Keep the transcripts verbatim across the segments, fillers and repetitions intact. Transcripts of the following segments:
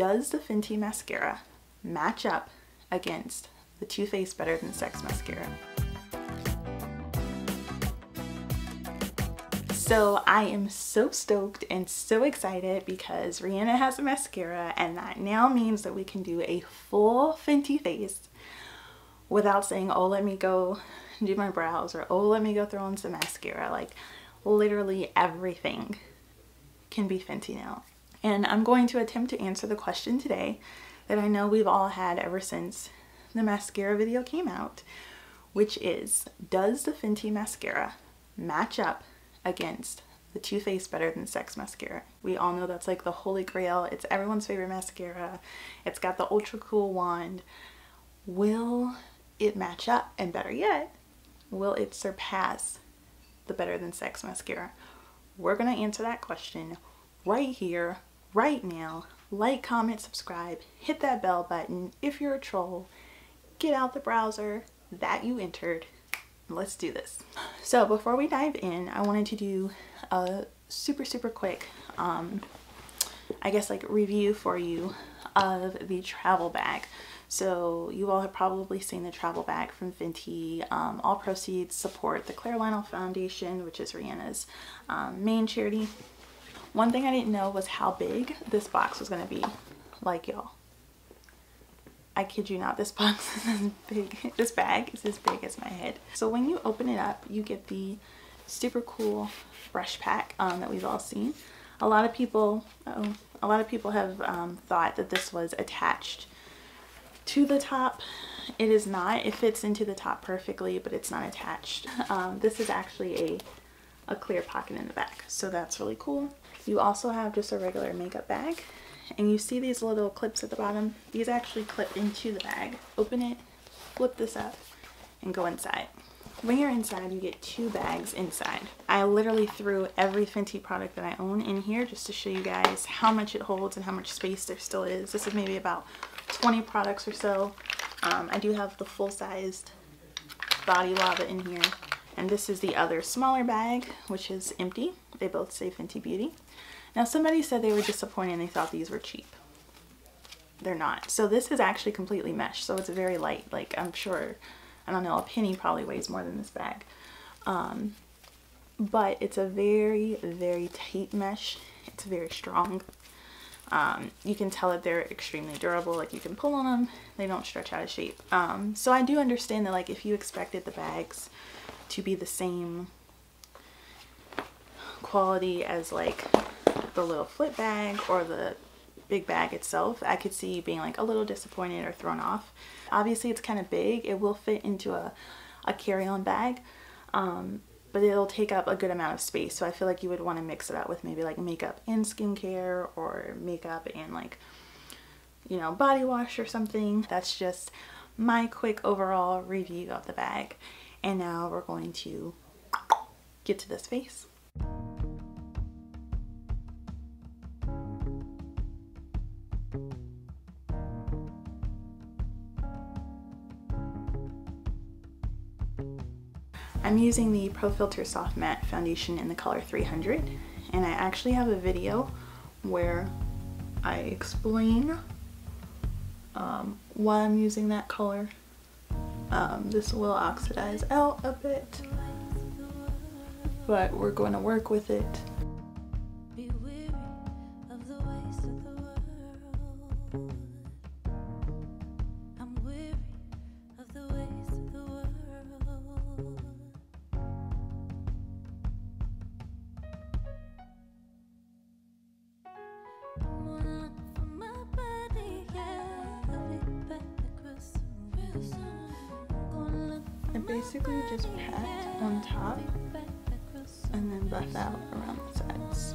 does the Fenty mascara match up against the Too Faced Better Than Sex mascara? So I am so stoked and so excited because Rihanna has a mascara, and that now means that we can do a full Fenty face without saying, oh, let me go do my brows, or oh, let me go throw on some mascara. Like, literally everything can be Fenty now. And I'm going to attempt to answer the question today that I know we've all had ever since the mascara video came out, which is, does the Fenty mascara match up against the Too Faced Better Than Sex mascara? We all know that's like the holy grail. It's everyone's favorite mascara. It's got the ultra cool wand. Will it match up? And better yet, will it surpass the Better Than Sex mascara? We're gonna answer that question right here, right now. Like, comment, subscribe, hit that bell button. If you're a troll, get out the browser that you entered. Let's do this. So before we dive in, I wanted to do a super super quick um I guess like review for you of the travel bag. So you all have probably seen the travel bag from Fenty. Um, all proceeds support the Claire Lionel Foundation, which is Rihanna's um, main charity. One thing I didn't know was how big this box was going to be. Like, y'all, I kid you not, this box is as big, this bag is as big as my head. So when you open it up, you get the super cool brush pack um, that we've all seen. A lot of people, uh-oh, a lot of people have um, thought that this was attached to the top. It is not. It fits into the top perfectly, but it's not attached. Um, this is actually a, a clear pocket in the back, so that's really cool. You also have just a regular makeup bag. And you see these little clips at the bottom. These actually clip into the bag. Open it, flip this up, and go inside. When you're inside, you get two bags inside. I literally threw every Fenty product that I own in here just to show you guys how much it holds and how much space there still is. This is maybe about twenty products or so. Um, I do have the full-sized Body Lava in here. And this is the other smaller bag, which is empty. They both say Fenty Beauty. Now, somebody said they were disappointed and they thought these were cheap. They're not. So this is actually completely mesh, so it's very light. Like, I'm sure, I don't know, a penny probably weighs more than this bag. Um, but it's a very, very tight mesh. It's very strong. Um, you can tell that they're extremely durable. Like, you can pull on them. They don't stretch out of shape. Um, so I do understand that, like, if you expected the bags to be the same quality as, like, the little flip bag or the big bag itself, I could see you being like a little disappointed or thrown off. Obviously it's kind of big. It will fit into a, a carry-on bag, um, but it'll take up a good amount of space. So I feel like you would want to mix it up with maybe like makeup and skincare, or makeup and like, you know, body wash or something. That's just my quick overall review of the bag. And now we're going to get to this face. I'm using the Pro Filter Soft Matte Foundation in the color three hundred, and I actually have a video where I explain um, why I'm using that color. Um, this will oxidize out a bit, but we're going to work with it. Basically just pat on top and then buff out around the sides.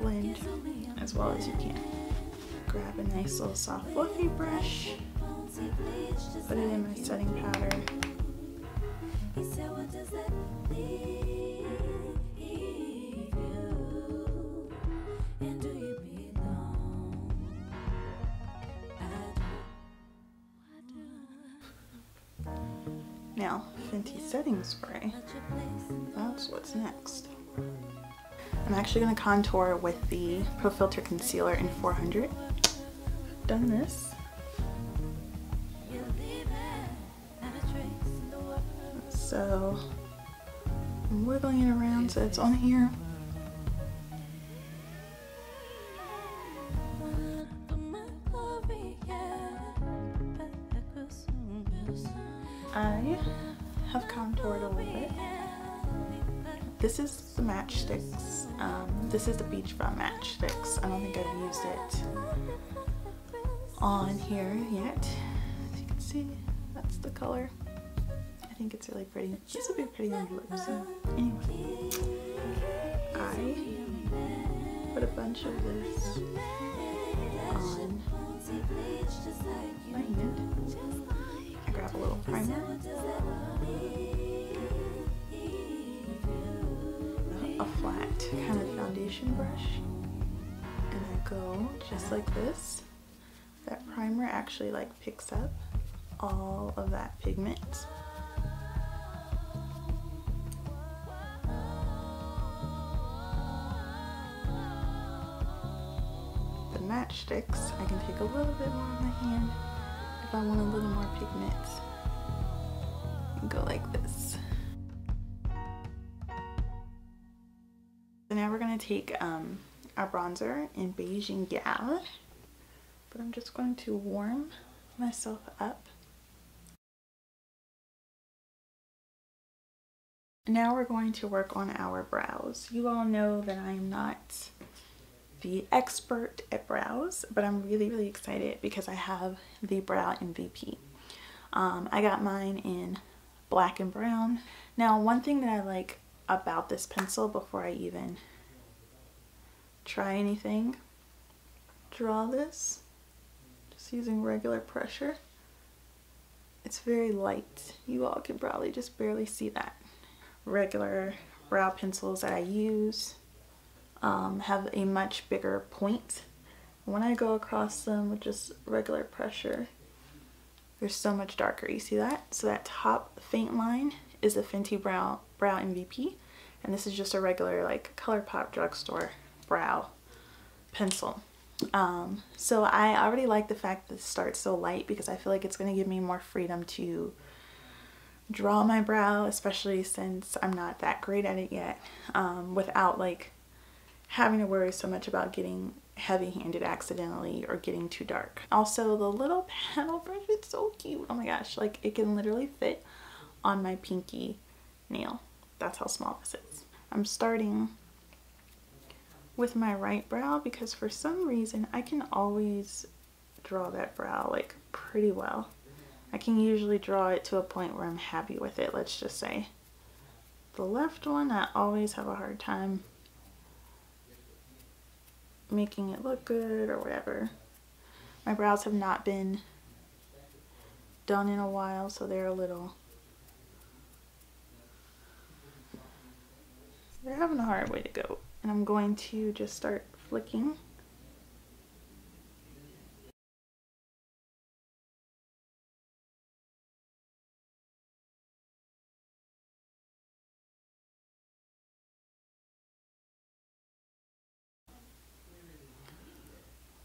Blend as well as you can. Grab a nice little soft fluffy brush, put it in my setting powder. He said, what does that leave you? And do you belong? I do. Now, Fenty setting spray, that's what's next. I'm actually going to contour with the Pro Filter Concealer in four hundred. I've done this. So I'm wiggling it around so it's on here. I have contoured a little bit. This is the matchsticks. Um, this is the Beachfront Matchsticks. I don't think I've used it on here yet. As you can see, that's the color. I think it's really pretty. This would be pretty on your lips. So anyway, I put a bunch of this on my hand. I grab a little primer, a flat kind of foundation brush, and I go just like this. That primer actually like picks up all of that pigment. The matchsticks, I can take a little bit more in my hand. If I want a little more pigment, and go like this. So now we're going to take um, our bronzer in Beige and Gal, but I'm just going to warm myself up. Now we're going to work on our brows. You all know that I'm not the expert at brows, but I'm really really excited because I have the Brow M V P. Um, I got mine in black and brown. Now one thing that I like about this pencil before I even try anything, draw this just using regular pressure. It's very light. You all can probably just barely see that. Regular brow pencils that I use Um, have a much bigger point. When I go across them with just regular pressure, they're so much darker. You see that? So that top faint line is the Fenty Brow Brow M V P, and this is just a regular like ColourPop drugstore brow pencil. Um, so I already like the fact that it starts so light because I feel like it's going to give me more freedom to draw my brow, especially since I'm not that great at it yet, um, without like having to worry so much about getting heavy-handed accidentally or getting too dark. Also, the little paddle brush, it's so cute. Oh my gosh, like it can literally fit on my pinky nail. That's how small this is. I'm starting with my right brow because for some reason I can always draw that brow like pretty well. I can usually draw it to a point where I'm happy with it, let's just say. The left one, I always have a hard time making it look good or whatever. My brows have not been done in a while, so they're a little, they're having a hard way to go. And I'm going to just start flicking.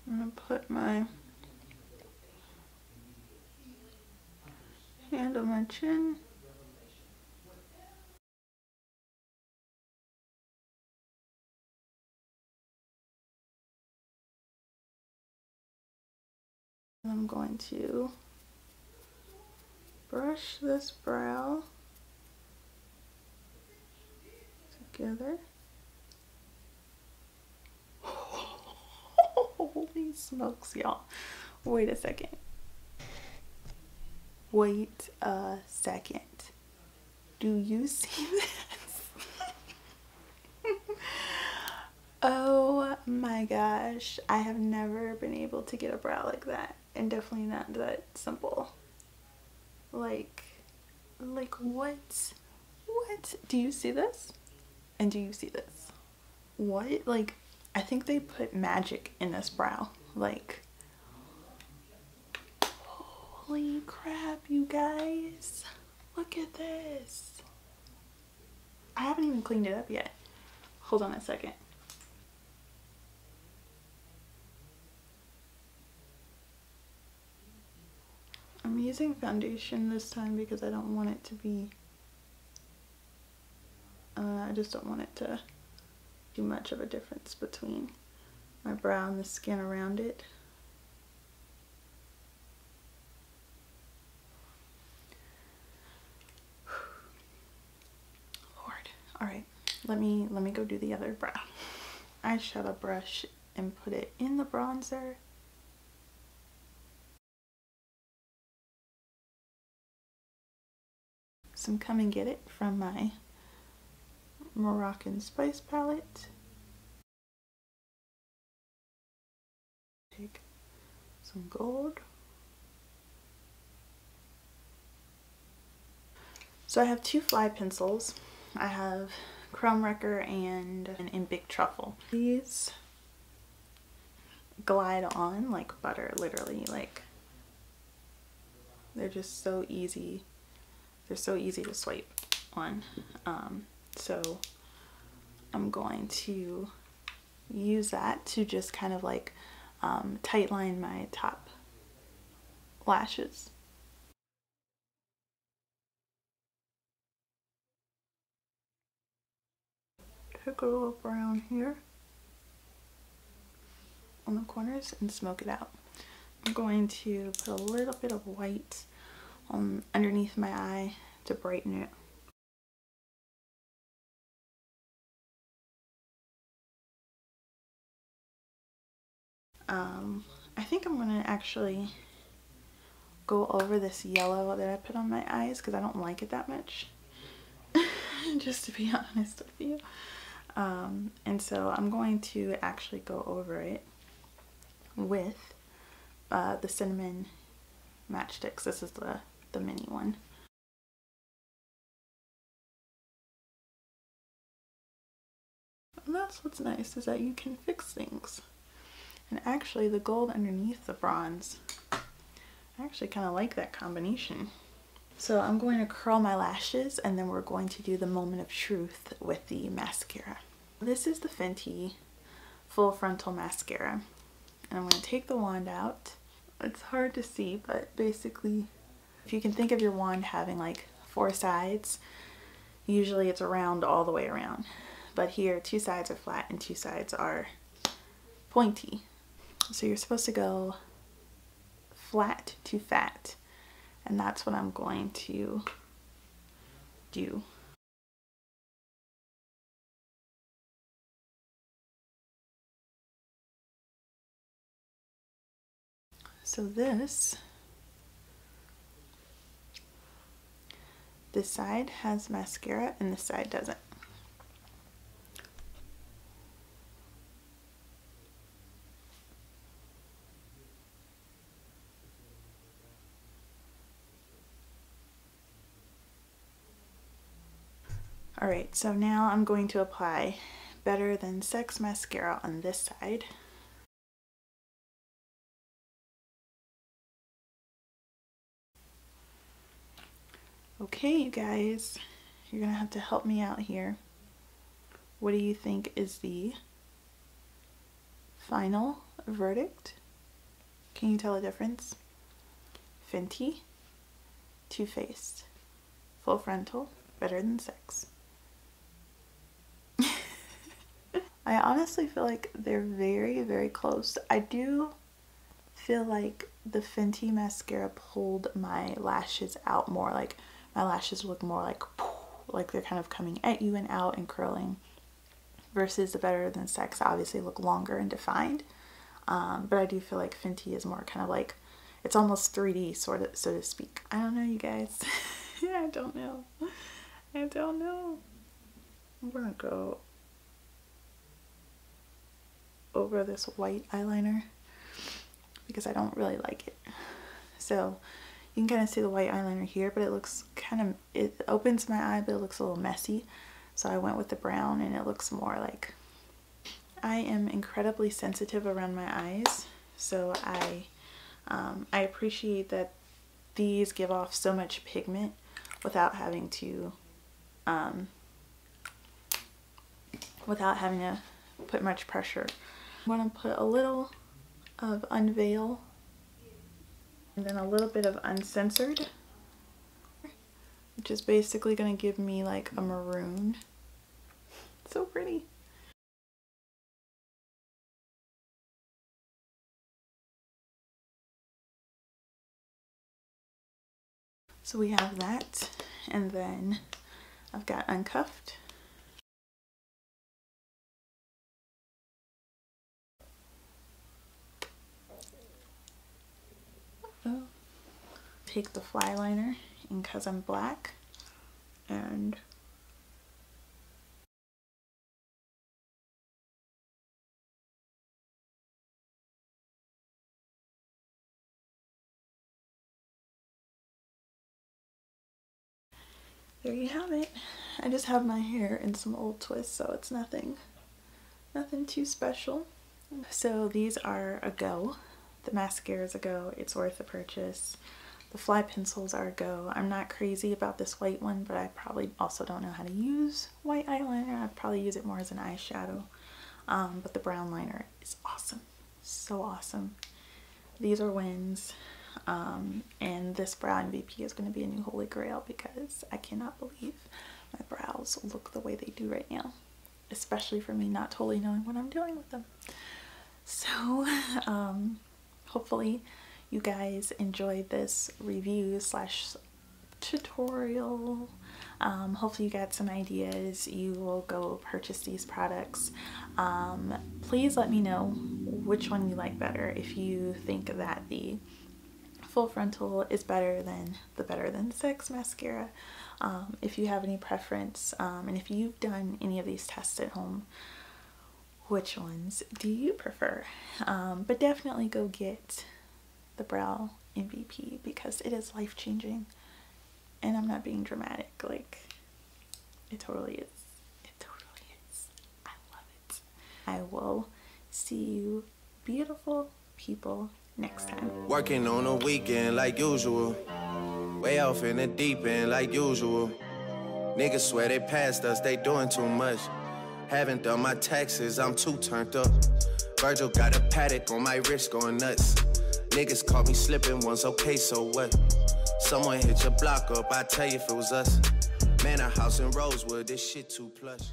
I'm going to put my hand on my chin. I'm going to brush this brow together. Holy smokes, y'all. Wait a second. Wait a second. Do you see this? Oh my gosh. I have never been able to get a brow like that. And definitely not that simple. Like, like what? What? Do you see this? And do you see this? What? Like, I think they put magic in this brow. Like, holy crap, you guys. Look at this. I haven't even cleaned it up yet. Hold on a second. I'm using foundation this time because I don't want it to be, uh, I just don't want it to do much of a difference between my brow and the skin around it. Lord. Alright, let me, let me go do the other brow. Eyeshadow brush and put it in the bronzer. Some Come and Get It from my Moroccan Spice palette. Take some gold. So I have two fly pencils. I have Chrome Wrecker and an Umber Truffle. These glide on like butter, literally. Like, they're just so easy. They're so easy to swipe on. Um, so I'm going to use that to just kind of like um, tight line my top lashes. Take a little brown here on the corners and smoke it out. I'm going to put a little bit of white on underneath my eye to brighten it. Um, I think I'm gonna actually go over this yellow that I put on my eyes because I don't like it that much, just to be honest with you. Um, and so I'm going to actually go over it with uh, the Cinnamon Matchsticks. This is the the mini one. And that's what's nice, is that you can fix things. And actually the gold underneath the bronze, I actually kind of like that combination. So I'm going to curl my lashes and then we're going to do the moment of truth with the mascara. This is the Fenty Full Frontal Mascara. And I'm going to take the wand out. It's hard to see, but basically if you can think of your wand having like four sides, usually it's round all the way around. But here two sides are flat and two sides are pointy. So you're supposed to go flat to fat, and that's what I'm going to do. So this, this side has mascara and this side doesn't. Alright, so now I'm going to apply Better Than Sex mascara on this side. Okay, you guys, you're gonna have to help me out here. What do you think is the final verdict? Can you tell the difference? Fenty, Too Faced, Full Frontal, Better Than Sex. I honestly feel like they're very, very close. I do feel like the Fenty mascara pulled my lashes out more. Like, my lashes look more like, like they're kind of coming at you and out and curling, versus the Better Than Sex obviously look longer and defined. Um, but I do feel like Fenty is more kind of like, it's almost three D sort of, so to speak. I don't know, you guys. Yeah, I don't know. I don't know. I'm gonna go over this white eyeliner because I don't really like it. So you can kind of see the white eyeliner here, but it looks kind of, it opens my eye, but it looks a little messy. So I went with the brown and it looks more like, I am incredibly sensitive around my eyes. So I, um, I appreciate that these give off so much pigment without having to um, without having to put much pressure. I'm going to put a little of Unveil and then a little bit of Uncensored, which is basically going to give me like a maroon. It's so pretty. So we have that, and then I've got Uncuffed. Uh-oh. Take the fly liner in Cause I'm Black and there you have it. I just have my hair in some old twists, so it's nothing nothing too special. So these are a go. The mascara is a go. It's worth the purchase. The fly pencils are a go. I'm not crazy about this white one, but I probably also don't know how to use white eyeliner. I'd probably use it more as an eyeshadow. Um, but the brown liner is awesome. So awesome. These are wins. Um, and this Brow M V P is going to be a new holy grail because I cannot believe my brows look the way they do right now, especially for me not totally knowing what I'm doing with them. So um, hopefully you guys enjoyed this review slash tutorial. Um, hopefully you got some ideas. You will go purchase these products. Um, please let me know which one you like better, if you think that the Full Frontal is better than the Better Than Sex mascara, um, if you have any preference, um, and if you've done any of these tests at home, which ones do you prefer? Um, but definitely go get the Brow M V P because it is life-changing, and I'm not being dramatic. Like, it totally is. It totally is. I love it. I will see you beautiful people next time. Working on a weekend like usual. Way off in the deep end like usual. Niggas swear they passed us, they doing too much. Haven't done my taxes, I'm too turned up. Virgil got a paddock on my wrist going nuts. Niggas caught me slipping once, okay, so what? Someone hit your block up, I tell you if it was us. Man, a house in Rosewood, this shit too plush.